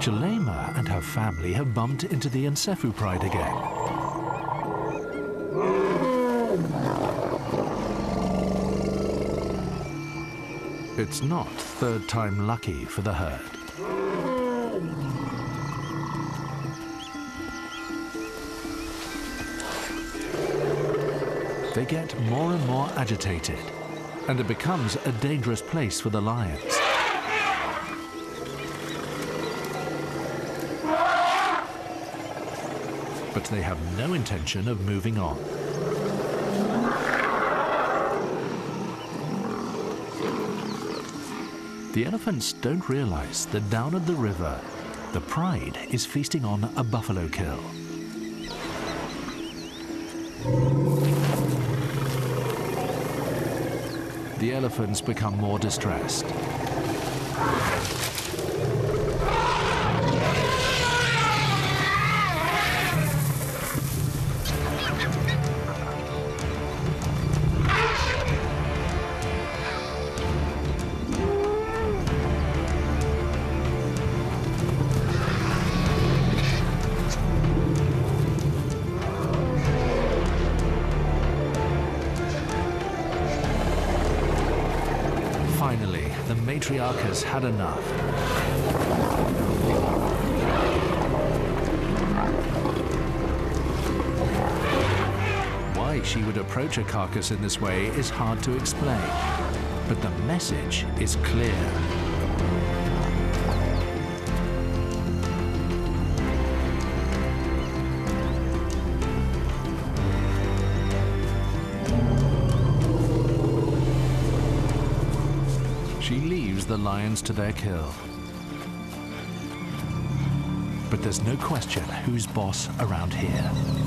Chilema and her family have bumped into the Nsefu pride again. It's not third time lucky for the herd. They get more and more agitated, and it becomes a dangerous place for the lions. But they have no intention of moving on. The elephants don't realize that down at the river, the pride is feasting on a buffalo kill. The elephants become more distressed. Finally, the matriarch has had enough. Why she would approach a carcass in this way is hard to explain, but the message is clear. She leaves the lions to their kill. But there's no question who's boss around here.